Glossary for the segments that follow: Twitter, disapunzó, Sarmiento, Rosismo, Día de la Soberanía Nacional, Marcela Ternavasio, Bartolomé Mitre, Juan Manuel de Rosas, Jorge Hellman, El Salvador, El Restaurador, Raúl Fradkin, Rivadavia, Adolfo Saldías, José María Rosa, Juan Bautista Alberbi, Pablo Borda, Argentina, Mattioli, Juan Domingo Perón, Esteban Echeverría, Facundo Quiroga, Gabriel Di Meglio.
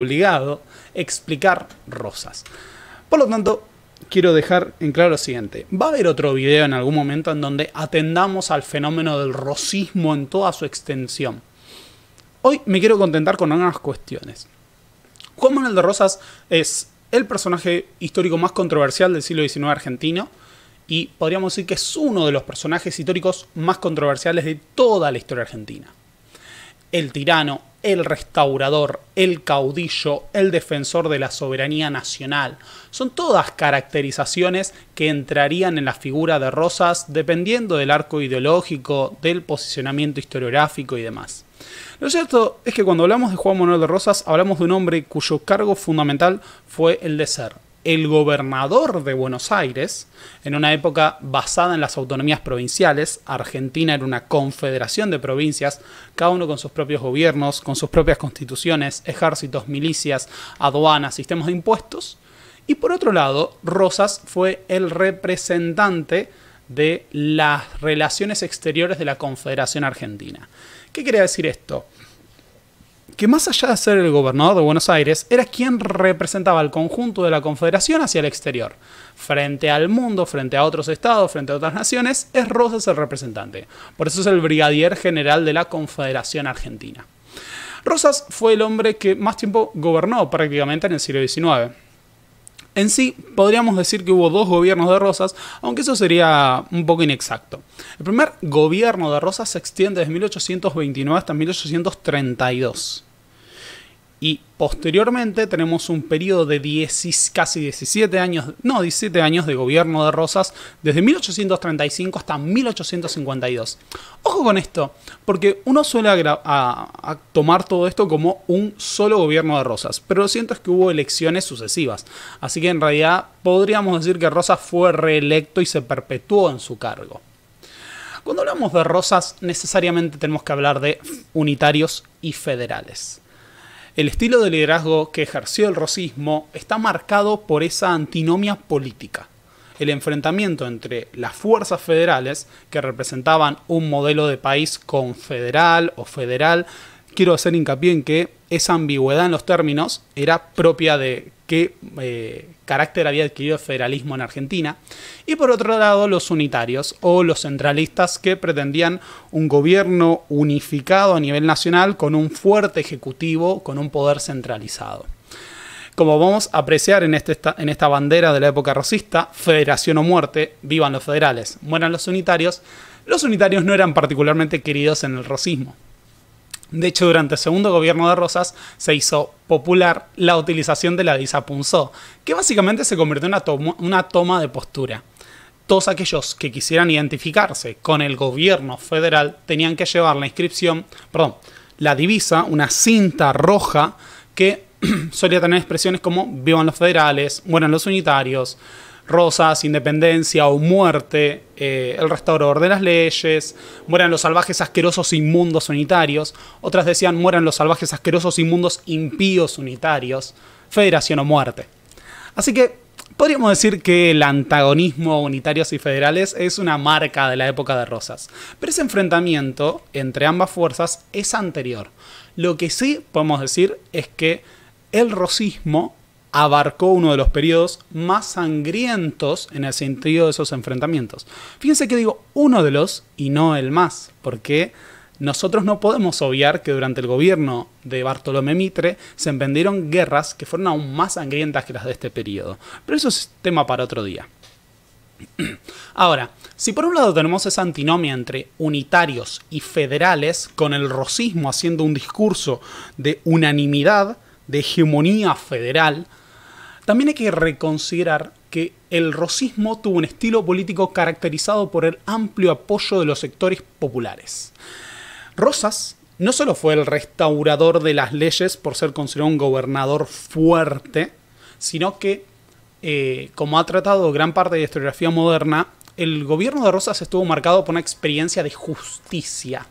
obligado a explicar Rosas. Por lo tanto, quiero dejar en claro lo siguiente. Va a haber otro video en algún momento en donde atendamos al fenómeno del rosismo en toda su extensión. Hoy me quiero contentar con algunas cuestiones. Juan Manuel de Rosas es el personaje histórico más controversial del siglo XIX argentino y podríamos decir que es uno de los personajes históricos más controversiales de toda la historia argentina. El tirano, el restaurador, el caudillo, el defensor de la soberanía nacional. Son todas caracterizaciones que entrarían en la figura de Rosas dependiendo del arco ideológico, del posicionamiento historiográfico y demás. Lo cierto es que cuando hablamos de Juan Manuel de Rosas hablamos de un hombre cuyo cargo fundamental fue el de ser el gobernador de Buenos Aires, en una época basada en las autonomías provinciales. Argentina era una confederación de provincias, cada uno con sus propios gobiernos, con sus propias constituciones, ejércitos, milicias, aduanas, sistemas de impuestos. Y por otro lado, Rosas fue el representante de las relaciones exteriores de la Confederación Argentina. ¿Qué quería decir esto? Que más allá de ser el gobernador de Buenos Aires, era quien representaba al conjunto de la Confederación hacia el exterior. Frente al mundo, frente a otros estados, frente a otras naciones, es Rosas el representante. Por eso es el brigadier general de la Confederación Argentina. Rosas fue el hombre que más tiempo gobernó prácticamente en el siglo XIX. En sí, podríamos decir que hubo dos gobiernos de Rosas, aunque eso sería un poco inexacto. El primer gobierno de Rosas se extiende desde 1829 hasta 1832. Y posteriormente tenemos un periodo de casi 17 años, no, 17 años de gobierno de Rosas, desde 1835 hasta 1852. Ojo con esto, porque uno suele tomar todo esto como un solo gobierno de Rosas, pero lo cierto es que hubo elecciones sucesivas, así que en realidad podríamos decir que Rosas fue reelecto y se perpetuó en su cargo. Cuando hablamos de Rosas, necesariamente tenemos que hablar de unitarios y federales. El estilo de liderazgo que ejerció el rosismo está marcado por esa antinomia política. El enfrentamiento entre las fuerzas federales, que representaban un modelo de país confederal o federal, quiero hacer hincapié en que esa ambigüedad en los términos era propia de qué carácter había adquirido el federalismo en Argentina, y por otro lado los unitarios o los centralistas que pretendían un gobierno unificado a nivel nacional con un fuerte ejecutivo, con un poder centralizado. Como vamos a apreciar en esta bandera de la época rosista, federación o muerte, vivan los federales, mueran los unitarios no eran particularmente queridos en el rosismo. De hecho, durante el segundo gobierno de Rosas se hizo popular la utilización de la disapunzó, que básicamente se convirtió en una toma de postura. Todos aquellos que quisieran identificarse con el gobierno federal tenían que llevar la divisa, una cinta roja que solía tener expresiones como vivan los federales, mueran los unitarios, Rosas, independencia o muerte, el restaurador de las leyes, mueran los salvajes asquerosos inmundos unitarios. Otras decían mueran los salvajes asquerosos inmundos impíos unitarios, federación o muerte. Así que podríamos decir que el antagonismo unitarios y federales es una marca de la época de Rosas. Pero ese enfrentamiento entre ambas fuerzas es anterior. Lo que sí podemos decir es que el rosismo abarcó uno de los periodos más sangrientos en el sentido de esos enfrentamientos. Fíjense que digo uno de los y no el más, porque nosotros no podemos obviar que durante el gobierno de Bartolomé Mitre se emprendieron guerras que fueron aún más sangrientas que las de este periodo. Pero eso es tema para otro día. Ahora, si por un lado tenemos esa antinomia entre unitarios y federales, con el rosismo haciendo un discurso de unanimidad, de hegemonía federal, también hay que reconsiderar que el rosismo tuvo un estilo político caracterizado por el amplio apoyo de los sectores populares. Rosas no solo fue el restaurador de las leyes por ser considerado un gobernador fuerte, sino que, como ha tratado gran parte de la historiografía moderna, el gobierno de Rosas estuvo marcado por una experiencia de justicia,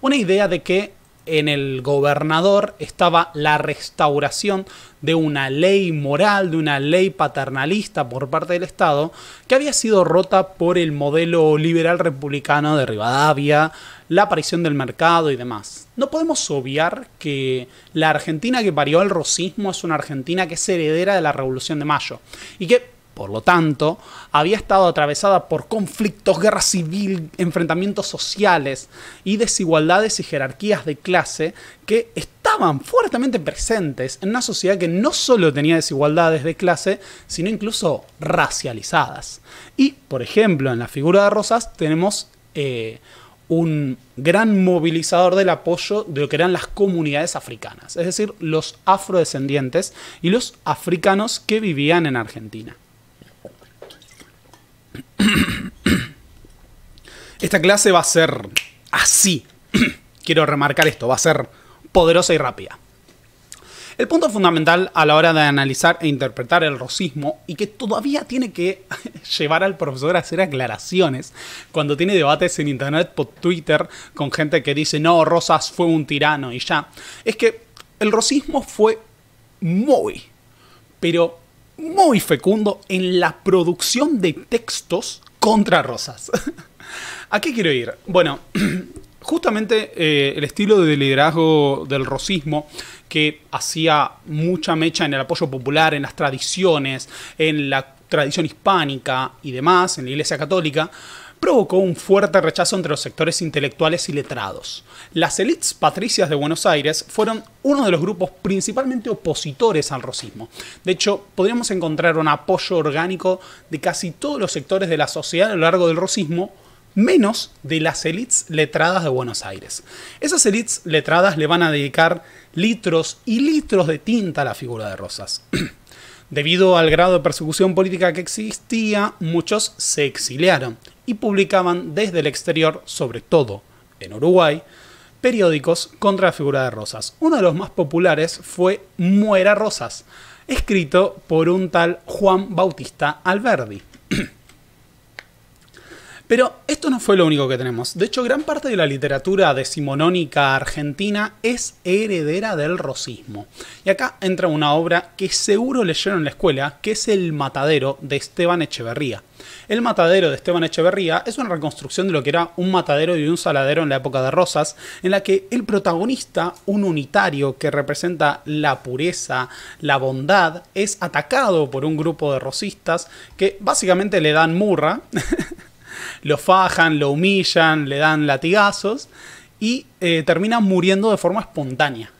una idea de que en el gobernador estaba la restauración de una ley moral, de una ley paternalista por parte del Estado, que había sido rota por el modelo liberal republicano de Rivadavia, la aparición del mercado y demás. No podemos obviar que la Argentina que parió el rosismo es una Argentina que es heredera de la Revolución de Mayo y que, por lo tanto, había estado atravesada por conflictos, guerra civil, enfrentamientos sociales y desigualdades y jerarquías de clase que estaban fuertemente presentes en una sociedad que no solo tenía desigualdades de clase, sino incluso racializadas. Y, por ejemplo, en la figura de Rosas tenemos un gran movilizador del apoyo de lo que eran las comunidades africanas, es decir, los afrodescendientes y los africanos que vivían en Argentina. Esta clase va a ser así. Quiero remarcar esto, va a ser poderosa y rápida. El punto fundamental a la hora de analizar e interpretar el rosismo, y que todavía tiene que llevar al profesor a hacer aclaraciones cuando tiene debates en internet por Twitter con gente que dice no, Rosas fue un tirano y ya, es que el rosismo fue muy, pero muy fecundo en la producción de textos contra Rosas. ¿A qué quiero ir? Bueno, justamente el estilo de liderazgo del rosismo, que hacía mucha mecha en el apoyo popular, en las tradiciones, en la tradición hispánica y demás, en la Iglesia Católica, provocó un fuerte rechazo entre los sectores intelectuales y letrados. Las élites patricias de Buenos Aires fueron uno de los grupos principalmente opositores al rosismo. De hecho, podríamos encontrar un apoyo orgánico de casi todos los sectores de la sociedad a lo largo del rosismo, menos de las élites letradas de Buenos Aires. Esas élites letradas le van a dedicar litros y litros de tinta a la figura de Rosas. Debido al grado de persecución política que existía, muchos se exiliaron y publicaban desde el exterior, sobre todo en Uruguay, periódicos contra la figura de Rosas. Uno de los más populares fue Muera Rosas, escrito por un tal Juan Bautista Alberbi. Pero esto no fue lo único que tenemos. De hecho, gran parte de la literatura decimonónica argentina es heredera del rosismo. Y acá entra una obra que seguro leyeron en la escuela, que es El Matadero de Esteban Echeverría. El Matadero de Esteban Echeverría es una reconstrucción de lo que era un matadero y un saladero en la época de Rosas, en la que el protagonista, un unitario que representa la pureza, la bondad, es atacado por un grupo de rosistas que básicamente le dan murra. Lo fajan, lo humillan, le dan latigazos y termina muriendo de forma espontánea.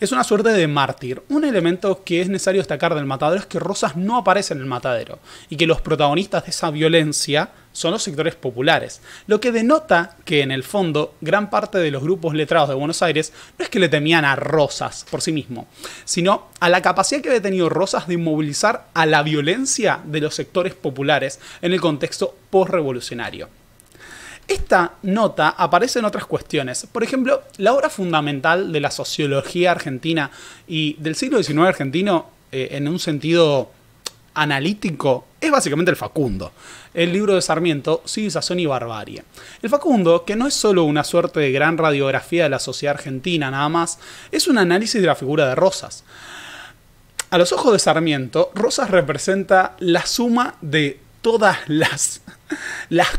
Es una suerte de mártir. Un elemento que es necesario destacar del matadero es que Rosas no aparece en el matadero y que los protagonistas de esa violencia son los sectores populares, lo que denota que en el fondo gran parte de los grupos letrados de Buenos Aires no es que le temían a Rosas por sí mismo, sino a la capacidad que había tenido Rosas de movilizar a la violencia de los sectores populares en el contexto posrevolucionario. Esta nota aparece en otras cuestiones. Por ejemplo, la obra fundamental de la sociología argentina y del siglo XIX argentino, en un sentido analítico, es básicamente el Facundo. El libro de Sarmiento, Civilización y Barbarie. El Facundo, que no es solo una suerte de gran radiografía de la sociedad argentina nada más, es un análisis de la figura de Rosas. A los ojos de Sarmiento, Rosas representa la suma de todas las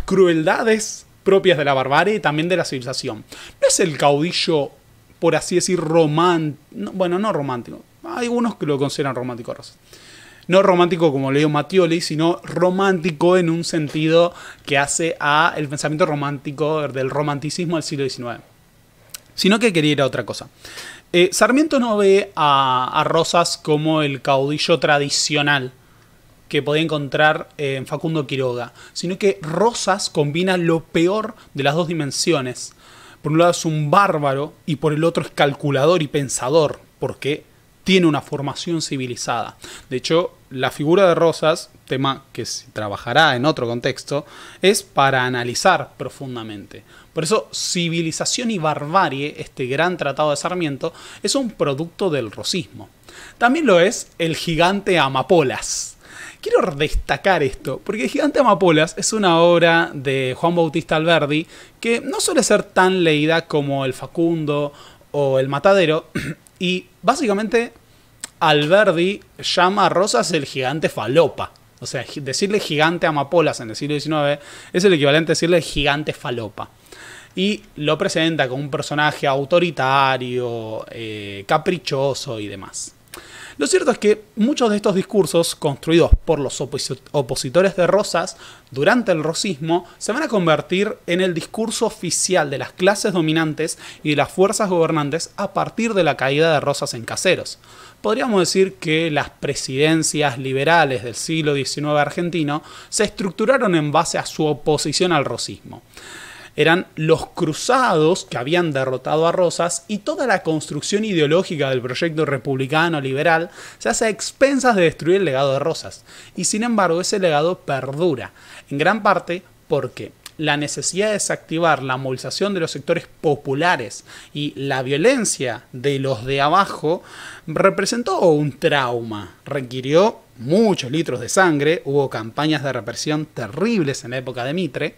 crueldades propias de la barbarie y también de la civilización. No es el caudillo, por así decir, romántico. Bueno, no romántico. Hay algunos que lo consideran romántico, Rosas. No romántico como leo Mattioli, sino romántico en un sentido que hace a el pensamiento romántico del romanticismo del siglo XIX. Sino que quería ir a otra cosa. Sarmiento no ve a Rosas como el caudillo tradicional que podía encontrar en Facundo Quiroga, sino que Rosas combina lo peor de las dos dimensiones. Por un lado es un bárbaro y por el otro es calculador y pensador, porque tiene una formación civilizada. De hecho, la figura de Rosas, tema que se trabajará en otro contexto, es para analizar profundamente. Por eso, Civilización y Barbarie, este gran tratado de Sarmiento, es un producto del rosismo. También lo es El Gigante Amapolas, Quiero destacar esto, porque El gigante Amapolas es una obra de Juan Bautista Alberbi que no suele ser tan leída como El Facundo o El Matadero, y básicamente Alberbi llama a Rosas el gigante falopa. O sea, decirle gigante Amapolas en el siglo XIX es el equivalente a decirle gigante falopa. Y lo presenta como un personaje autoritario, caprichoso y demás. Lo cierto es que muchos de estos discursos construidos por los opositores de Rosas durante el rosismo se van a convertir en el discurso oficial de las clases dominantes y de las fuerzas gobernantes a partir de la caída de Rosas en Caseros. Podríamos decir que las presidencias liberales del siglo XIX argentino se estructuraron en base a su oposición al rosismo. Eran los cruzados que habían derrotado a Rosas, y toda la construcción ideológica del proyecto republicano liberal se hace a expensas de destruir el legado de Rosas. Y sin embargo ese legado perdura, en gran parte porque la necesidad de desactivar la movilización de los sectores populares y la violencia de los de abajo representó un trauma, requirió muchos litros de sangre, hubo campañas de represión terribles en la época de Mitre,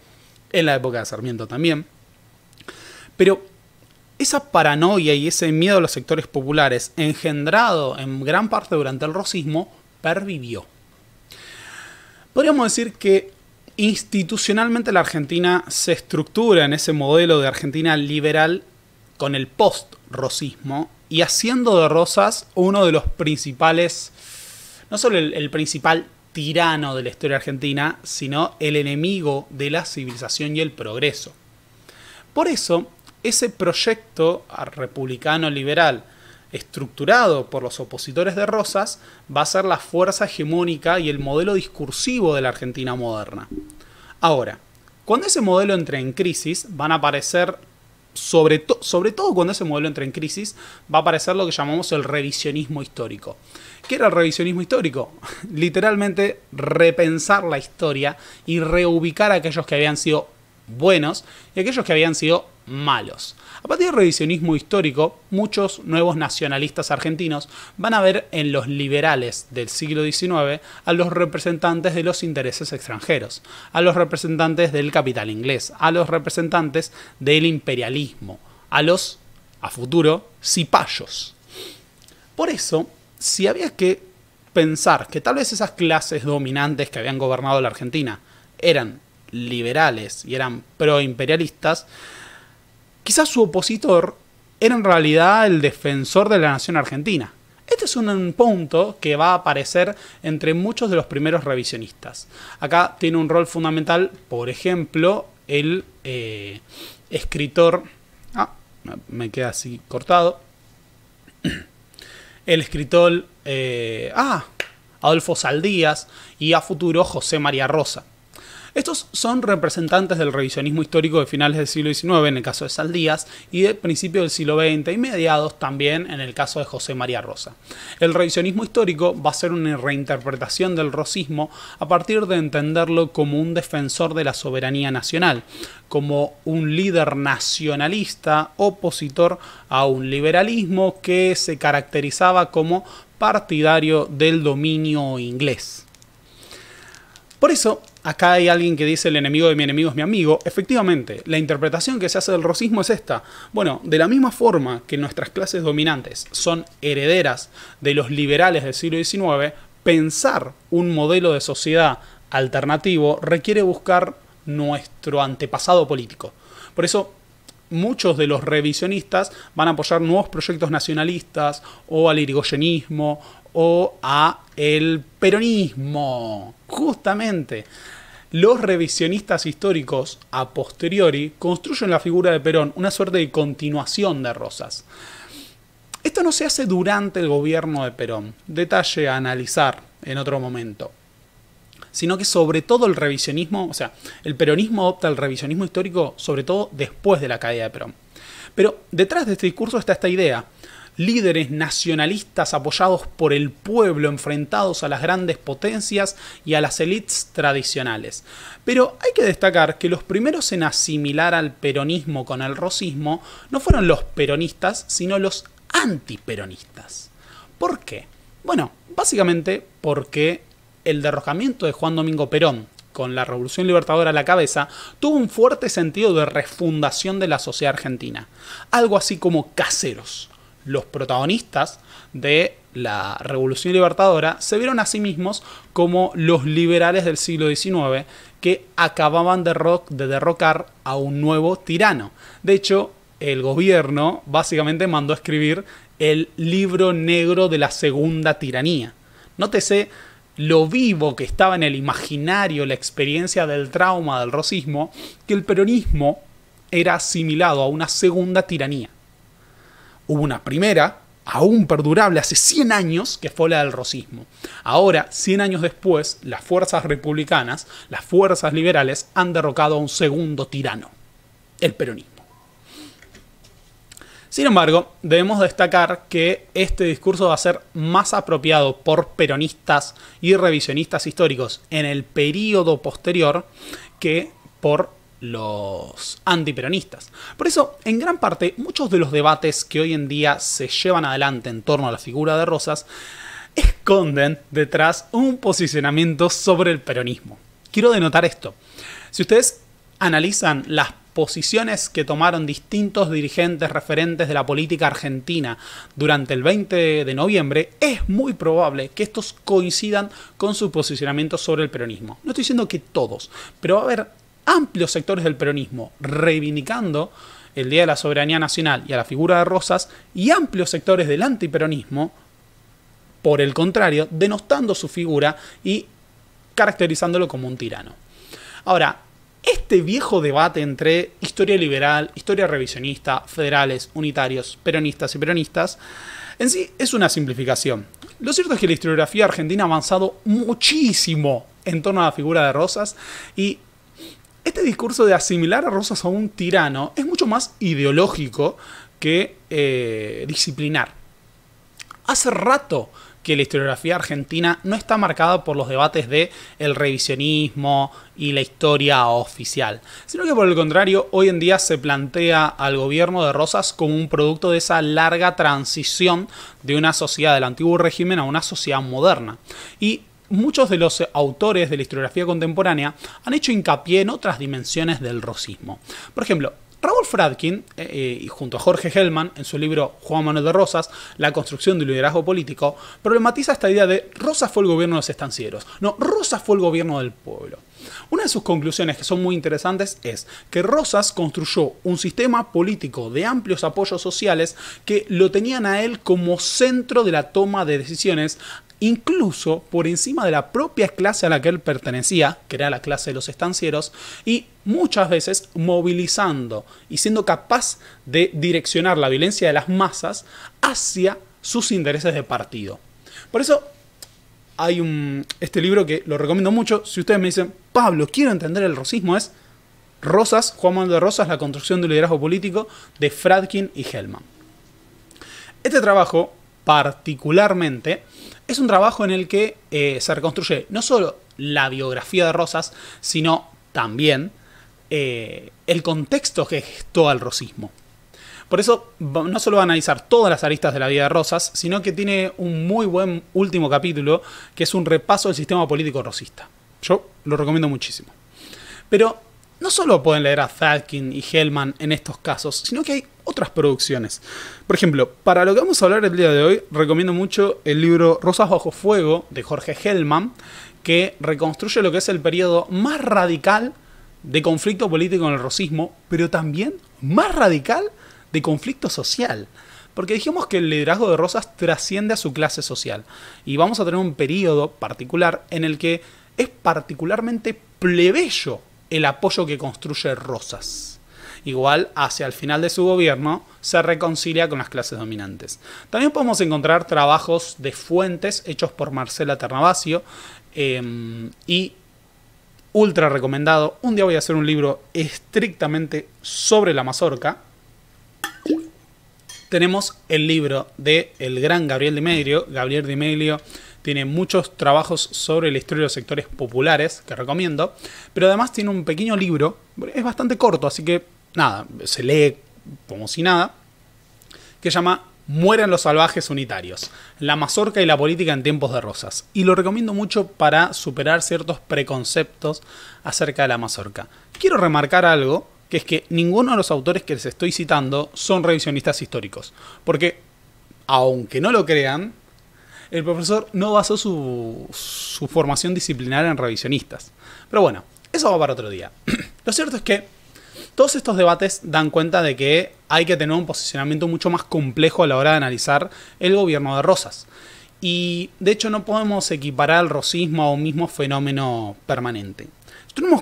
en la época de Sarmiento también. Pero esa paranoia y ese miedo a los sectores populares, engendrado en gran parte durante el rosismo, pervivió. Podríamos decir que institucionalmente la Argentina se estructura en ese modelo de Argentina liberal con el post-rosismo, y haciendo de Rosas uno de los principales, no solo el principal tirano de la historia argentina, sino el enemigo de la civilización y el progreso. Por eso, ese proyecto republicano-liberal estructurado por los opositores de Rosas va a ser la fuerza hegemónica y el modelo discursivo de la Argentina moderna. Ahora, cuando ese modelo entre en crisis, van a aparecer, sobre todo cuando ese modelo entre en crisis, va a aparecer lo que llamamos el revisionismo histórico. ¿Qué era el revisionismo histórico? Literalmente repensar la historia y reubicar a aquellos que habían sido buenos y a aquellos que habían sido malos. A partir del revisionismo histórico, muchos nuevos nacionalistas argentinos van a ver en los liberales del siglo XIX a los representantes de los intereses extranjeros, a los representantes del capital inglés, a los representantes del imperialismo, a los, a futuro, cipayos. Por eso, si había que pensar que tal vez esas clases dominantes que habían gobernado la Argentina eran liberales y eran proimperialistas, quizás su opositor era en realidad el defensor de la nación argentina. Este es un punto que va a aparecer entre muchos de los primeros revisionistas. Acá tiene un rol fundamental, por ejemplo, el escritor... me queda así cortado. El escritor Adolfo Saldías y a futuro José María Rosa. Estos son representantes del revisionismo histórico de finales del siglo XIX en el caso de Saldías y de principios del siglo XX y mediados también en el caso de José María Rosa. El revisionismo histórico va a ser una reinterpretación del rosismo a partir de entenderlo como un defensor de la soberanía nacional, como un líder nacionalista opositor a un liberalismo que se caracterizaba como partidario del dominio inglés. Por eso, acá hay alguien que dice el enemigo de mi enemigo es mi amigo. Efectivamente, la interpretación que se hace del rosismo es esta. Bueno, de la misma forma que nuestras clases dominantes son herederas de los liberales del siglo XIX, pensar un modelo de sociedad alternativo requiere buscar nuestro antepasado político. Por eso, muchos de los revisionistas van a apoyar nuevos proyectos nacionalistas o al irigoyenismo o a el peronismo. Justamente, los revisionistas históricos a posteriori construyen la figura de Perón, una suerte de continuación de Rosas. Esto no se hace durante el gobierno de Perón, detalle a analizar en otro momento, sino que sobre todo el revisionismo, o sea, el peronismo adopta el revisionismo histórico sobre todo después de la caída de Perón. Pero detrás de este discurso está esta idea. Líderes nacionalistas apoyados por el pueblo, enfrentados a las grandes potencias y a las élites tradicionales. Pero hay que destacar que los primeros en asimilar al peronismo con el rosismo no fueron los peronistas, sino los antiperonistas. ¿Por qué? Bueno, básicamente porque el derrocamiento de Juan Domingo Perón, con la Revolución Libertadora a la cabeza, tuvo un fuerte sentido de refundación de la sociedad argentina. Algo así como Caseros. Los protagonistas de la Revolución Libertadora se vieron a sí mismos como los liberales del siglo XIX que acababan de derrocar a un nuevo tirano. De hecho, el gobierno básicamente mandó a escribir el libro negro de la segunda tiranía. Nótese lo vivo que estaba en el imaginario la experiencia del trauma del rosismo, que el peronismo era asimilado a una segunda tiranía. Hubo una primera, aún perdurable, hace 100 años, que fue la del rosismo. Ahora, 100 años después, las fuerzas republicanas, las fuerzas liberales, han derrocado a un segundo tirano, el peronismo. Sin embargo, debemos destacar que este discurso va a ser más apropiado por peronistas y revisionistas históricos en el periodo posterior que por los antiperonistas. Por eso, en gran parte, muchos de los debates que hoy en día se llevan adelante en torno a la figura de Rosas esconden detrás un posicionamiento sobre el peronismo. Quiero denotar esto. Si ustedes analizan las posiciones que tomaron distintos dirigentes referentes de la política argentina durante el 20 de noviembre, es muy probable que estos coincidan con su posicionamiento sobre el peronismo. No estoy diciendo que todos, pero va a haber amplios sectores del peronismo reivindicando el Día de la Soberanía Nacional y a la figura de Rosas, y amplios sectores del antiperonismo, por el contrario, denostando su figura y caracterizándolo como un tirano. Ahora, este viejo debate entre historia liberal, historia revisionista, federales, unitarios, peronistas y peronistas, en sí es una simplificación. Lo cierto es que la historiografía argentina ha avanzado muchísimo en torno a la figura de Rosas, y este discurso de asimilar a Rosas a un tirano es mucho más ideológico que disciplinar. Hace rato que la historiografía argentina no está marcada por los debates del revisionismo y la historia oficial, sino que por el contrario, hoy en día se plantea al gobierno de Rosas como un producto de esa larga transición de una sociedad del antiguo régimen a una sociedad moderna. Y muchos de los autores de la historiografía contemporánea han hecho hincapié en otras dimensiones del rosismo. Por ejemplo, Raúl Fradkin, junto a Jorge Hellman, en su libro Juan Manuel de Rosas, la construcción del liderazgo político, problematiza esta idea de Rosas fue el gobierno de los estancieros. No, Rosas fue el gobierno del pueblo. Una de sus conclusiones, que son muy interesantes, es que Rosas construyó un sistema político de amplios apoyos sociales que lo tenían a él como centro de la toma de decisiones, incluso por encima de la propia clase a la que él pertenecía, que era la clase de los estancieros, y muchas veces movilizando y siendo capaz de direccionar la violencia de las masas hacia sus intereses de partido. Por eso hay este libro que lo recomiendo mucho. Si ustedes me dicen, Pablo, quiero entender el rosismo, es Rosas, Juan Manuel de Rosas, la construcción del liderazgo político, de Fradkin y Hellman. Este trabajo, particularmente, es un trabajo en el que se reconstruye no solo la biografía de Rosas, sino también el contexto que gestó al rosismo. Por eso no solo va a analizar todas las aristas de la vida de Rosas, sino que tiene un muy buen último capítulo, que es un repaso del sistema político rosista. Yo lo recomiendo muchísimo. Pero no solo pueden leer a Fradkin y Hellman en estos casos, sino que hay otras producciones. Por ejemplo, para lo que vamos a hablar el día de hoy, recomiendo mucho el libro Rosas bajo fuego, de Jorge Hellman, que reconstruye lo que es el periodo más radical de conflicto político en el rosismo, pero también más radical de conflicto social. Porque dijimos que el liderazgo de Rosas trasciende a su clase social. Y vamos a tener un periodo particular en el que es particularmente plebeyo el apoyo que construye Rosas. Igual, hacia el final de su gobierno, se reconcilia con las clases dominantes. También podemos encontrar trabajos de fuentes hechos por Marcela Ternavasio, y ultra recomendado. Un día voy a hacer un libro estrictamente sobre la mazorca. Tenemos el libro del gran Gabriel Di Meglio. Gabriel Di Meglio tiene muchos trabajos sobre la historia de los sectores populares, que recomiendo. Pero además tiene un pequeño libro, es bastante corto, así que nada, se lee como si nada, que se llama Mueran los salvajes unitarios, la mazorca y la política en tiempos de Rosas. Y lo recomiendo mucho para superar ciertos preconceptos acerca de la mazorca. Quiero remarcar algo, que es que ninguno de los autores que les estoy citando son revisionistas históricos. Porque, aunque no lo crean, el profesor no basó su formación disciplinar en revisionistas. Pero bueno, eso va para otro día. Lo cierto es que todos estos debates dan cuenta de que hay que tener un posicionamiento mucho más complejo a la hora de analizar el gobierno de Rosas. Y de hecho no podemos equiparar al rosismo a un mismo fenómeno permanente. Tenemos